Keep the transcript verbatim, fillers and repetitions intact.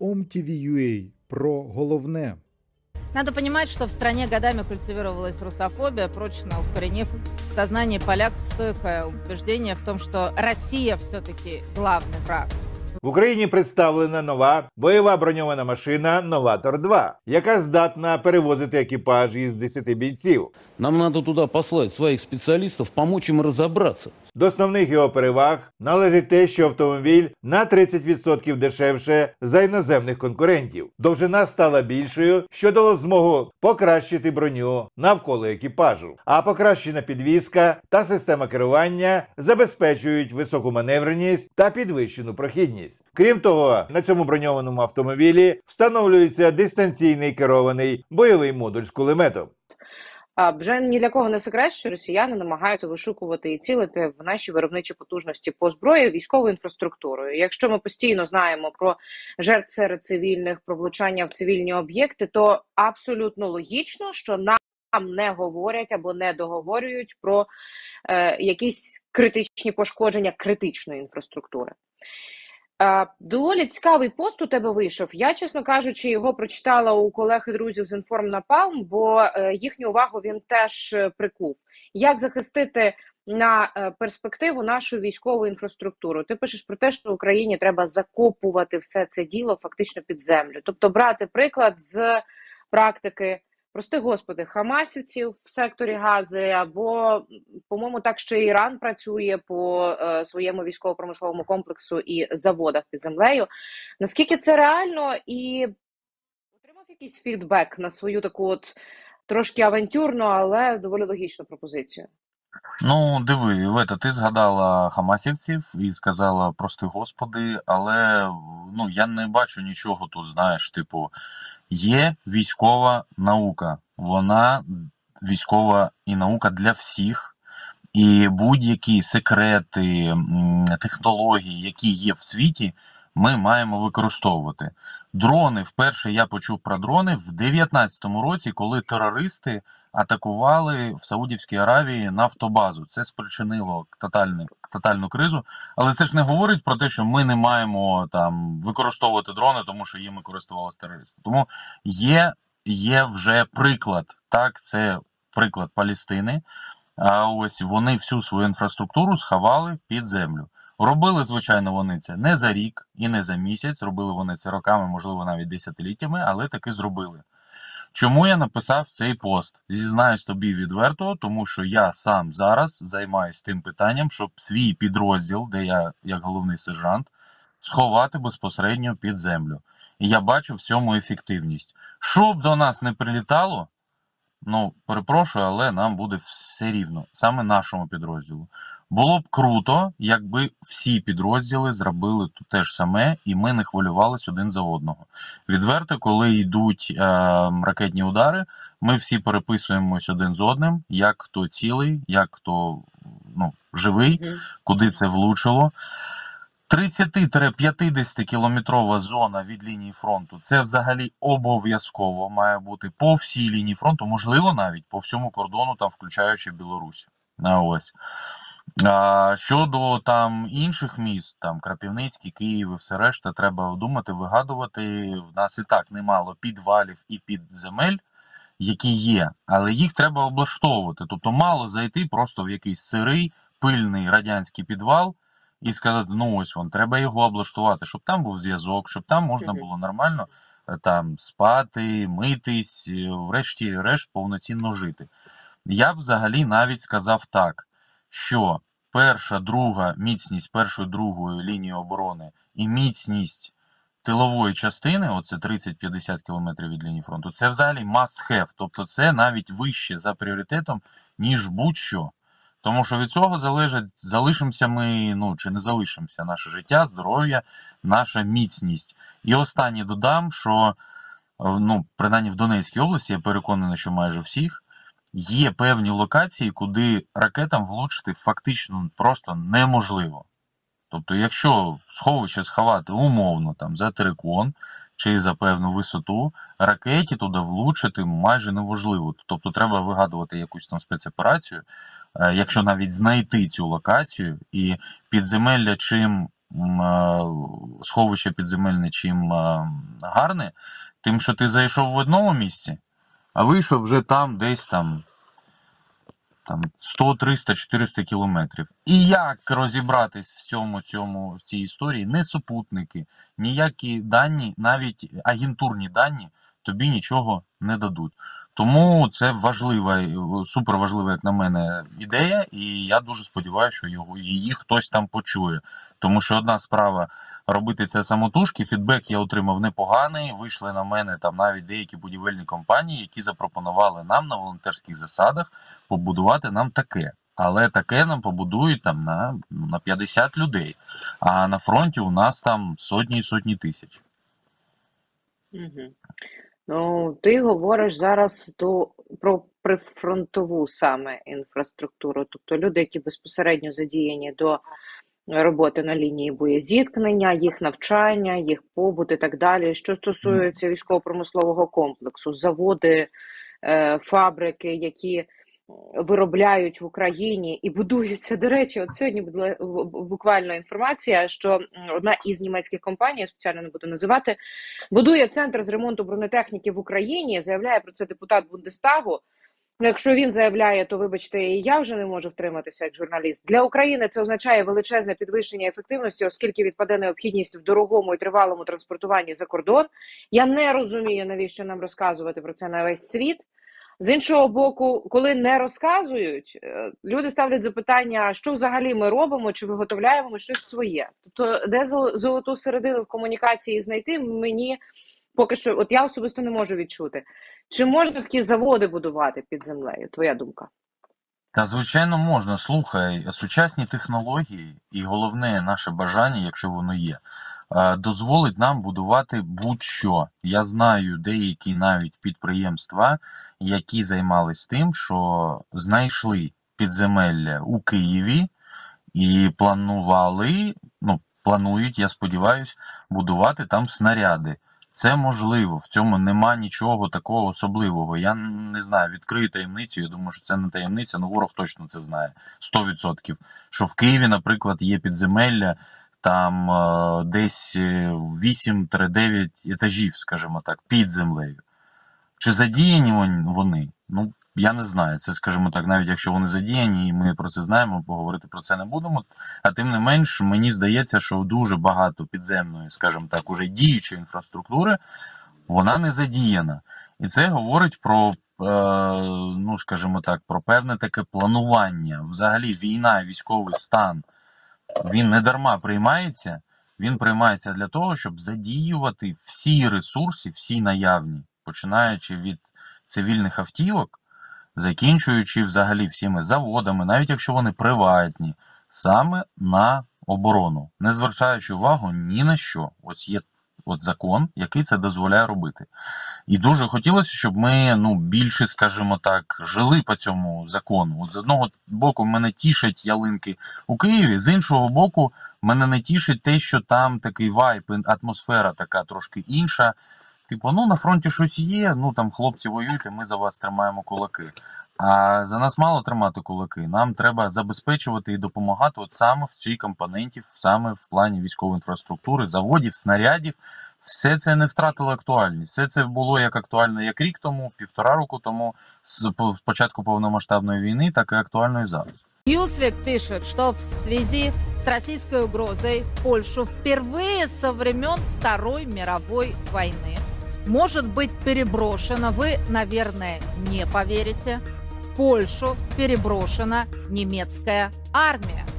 ОмТВ точка ю а про головне. Надо понимать, что в стране годами культивировалась русофобия, прочно укоренив в сознании поляков стойкое убеждение в том, что Россия все-таки главный враг. В Україні представлена нова бойова броньована машина «Новатор два», яка здатна перевозити екіпаж із десяти бійців. Нам треба туди послати своїх спеціалістів, допомогти їм розібратися. До основних його переваг належить те, що автомобіль на тридцять відсотків дешевше за іноземних конкурентів. Довжина стала більшою, що дало змогу покращити броню навколо екіпажу. А покращена підвізка та система керування забезпечують високу маневреність та підвищену прохідність. Крім того, на цьому броньованому автомобілі встановлюється дистанційний керований бойовий модуль з кулеметом. Вже ні для кого не секрет, що росіяни намагаються вишукувати і цілити в наші виробничі потужності по зброї військовою інфраструктурою. Якщо ми постійно знаємо про жертв серед цивільних, про влучання в цивільні об'єкти, то абсолютно логічно, що на нам не говорять або не договорюють про е, якісь критичні пошкодження критичної інфраструктури. Доволі цікавий пост у тебе вийшов. Я, чесно кажучи, його прочитала у колег і друзів з InformNapalm, бо їхню увагу він теж прикув. Як захистити на перспективу нашу військову інфраструктуру? Ти пишеш про те, що в Україні треба закопувати все це діло фактично під землю. Тобто брати приклад з практики, прости господи, хамасівців в секторі Гази, або, по-моєму, так ще Іран працює по е, своєму військово-промисловому комплексу і заводах під землею. Наскільки це реально? І отримав якийсь фідбек на свою таку от трошки авантюрну, але доволі логічну пропозицію? Ну, диви, Вета, ти згадала хамасівців і сказала, прости господи, але ну, я не бачу нічого тут, знаєш, типу, є військова наука, вона військова і наука для всіх, і будь-які секрети, технології, які є в світі, ми маємо використовувати. Дрони, вперше я почув про дрони в дев'ятнадцятому році, коли терористи атакували в Саудівській Аравії нафтобазу. Це спричинило тотальну, тотальну кризу, але це ж не говорить про те, що ми не маємо там використовувати дрони, тому що їм користувалися терористи. Тому є, є вже приклад, так, це приклад Палестини, а ось вони всю свою інфраструктуру сховали під землю. Робили, звичайно, вони це не за рік і не за місяць, робили вони це роками, можливо, навіть десятиліттями, але таки зробили. Чому я написав цей пост? Зізнаюсь тобі відверто, тому що я сам зараз займаюся тим питанням, щоб свій підрозділ, де я як головний сержант, сховати безпосередньо під землю. І я бачу в цьому ефективність. Щоб до нас не прилітало, ну, перепрошую, але нам буде все рівно, саме нашому підрозділу. Було б круто, якби всі підрозділи зробили те ж саме, і ми не хвилювалися один за одного. Відверто, коли йдуть е, ракетні удари, ми всі переписуємось один з одним, як хто цілий, як хто ну, живий, mm-hmm. куди це влучило. тридцять-п'ятдесятикілометрова зона від лінії фронту – це взагалі обов'язково має бути по всій лінії фронту, можливо навіть по всьому кордону, там, включаючи Білорусь. А ось. А щодо там інших міст, там Крапівницький, Київ і все решта, треба думати, вигадувати. В нас і так немало підвалів і підземель, які є, але їх треба облаштовувати. Тобто мало зайти просто в якийсь сирий, пильний радянський підвал і сказати, ну ось вон, треба його облаштувати, щоб там був зв'язок, щоб там можна було нормально там спати, митись, врешті-решт повноцінно жити. Я б взагалі навіть сказав так, що перша, друга, міцність першої, другої лінії оборони і міцність тилової частини, оце тридцять-п'ятдесят кілометрів від лінії фронту, це взагалі must have, тобто це навіть вище за пріоритетом, ніж будь-що. Тому що від цього залежить, залишимося ми, ну, чи не залишимося, наше життя, здоров'я, наша міцність. І останнє додам, що, ну, принаймні в Донецькій області, я переконаний, що майже всіх, є певні локації, куди ракетам влучити фактично просто неможливо. Тобто, якщо сховище сховати умовно там за терикон чи за певну висоту, ракеті туди влучити майже неможливо. Тобто, треба вигадувати якусь там спецоперацію, якщо навіть знайти цю локацію, і підземелля чим сховище підземельне чим гарне, тим, що ти зайшов в одному місці, а вийшов вже там десь там, там сто, триста, чотириста кілометрів. І як розібратись в, цьому, цьому, в цій історії? Не супутники, ніякі дані, навіть агентурні дані тобі нічого не дадуть. Тому це важлива, супер важлива, як на мене, ідея, і я дуже сподіваюся, що його, її хтось там почує. Тому що одна справа робити це самотужки, фідбек я отримав непоганий, вийшли на мене там навіть деякі будівельні компанії, які запропонували нам на волонтерських засадах побудувати нам таке. Але таке нам побудують там на, на п'ятдесят людей, а на фронті у нас там сотні і сотні тисяч. Угу. Ну, ти говориш зараз до, про прифронтову саме інфраструктуру, тобто люди, які безпосередньо задіяні до роботи на лінії боєзіткнення, їх навчання, їх побут і так далі. Що стосується військово-промислового комплексу, заводи, фабрики, які виробляють в Україні і будуються. До речі, от сьогодні була буквально інформація, що одна із німецьких компаній, я спеціально не буду називати, будує центр з ремонту бронетехніки в Україні, заявляє про це депутат Бундестагу. Якщо він заявляє, то, вибачте, і я вже не можу втриматися як журналіст. Для України це означає величезне підвищення ефективності, оскільки відпаде необхідність в дорогому і тривалому транспортуванні за кордон. Я не розумію, навіщо нам розказувати про це на весь світ. З іншого боку, коли не розказують, люди ставлять запитання, що взагалі ми робимо, чи виготовляємо щось своє. Тобто, де золоту середину в комунікації знайти, мені поки що, от я особисто не можу відчути. Чи можна такі заводи будувати під землею? Твоя думка? Та, звичайно, можна. Слухай, сучасні технології і головне наше бажання, якщо воно є, дозволить нам будувати будь-що. Я знаю деякі навіть підприємства, які займались тим, що знайшли підземелля у Києві і планували, ну, планують, я сподіваюся, будувати там снаряди. Це можливо, в цьому нема нічого такого особливого. Я не знаю, відкрию таємницю, я думаю, що це не таємниця, але ворог точно це знає, сто відсотків. Що в Києві, наприклад, є підземелля, там е, десь вісім-дев'ять етажів, скажімо так, під землею. Чи задіяні вони? Ну, я не знаю, це, скажімо так, навіть якщо вони задіяні, і ми про це знаємо, поговорити про це не будемо. А тим не менш, мені здається, що дуже багато підземної, скажімо так, уже діючої інфраструктури, вона не задіяна. І це говорить про, е, ну, скажімо так, про певне таке планування. Взагалі війна, військовий стан, він не дарма приймається, він приймається для того, щоб задіювати всі ресурси, всі наявні, починаючи від цивільних автівок, закінчуючи взагалі всіми заводами, навіть якщо вони приватні, саме на оборону, не звертаючи увагу ні на що. Ось є от закон, який це дозволяє робити. І дуже хотілося, щоб ми, ну, більше, скажімо так, жили по цьому закону. От з одного боку мене тішать ялинки у Києві, з іншого боку мене не тішить те, що там такий вайб, атмосфера така трошки інша. Типу, ну на фронті щось є, ну там хлопці воюють, і ми за вас тримаємо кулаки. А за нас мало тримати кулаки, нам треба забезпечувати і допомагати от саме в цій компоненті, саме в плані військової інфраструктури, заводів, снарядів. Все це не втратило актуальність. Все це було як актуально як рік тому, півтора року тому, з початку повномасштабної війни, так і актуально і зараз. Newsweek пишет, что в связи с российской угрозой в Польшу впервые со времен Второй мировой войны может быть переброшено, вы, наверное, не поверите, в Польшу переброшена немецкая армия.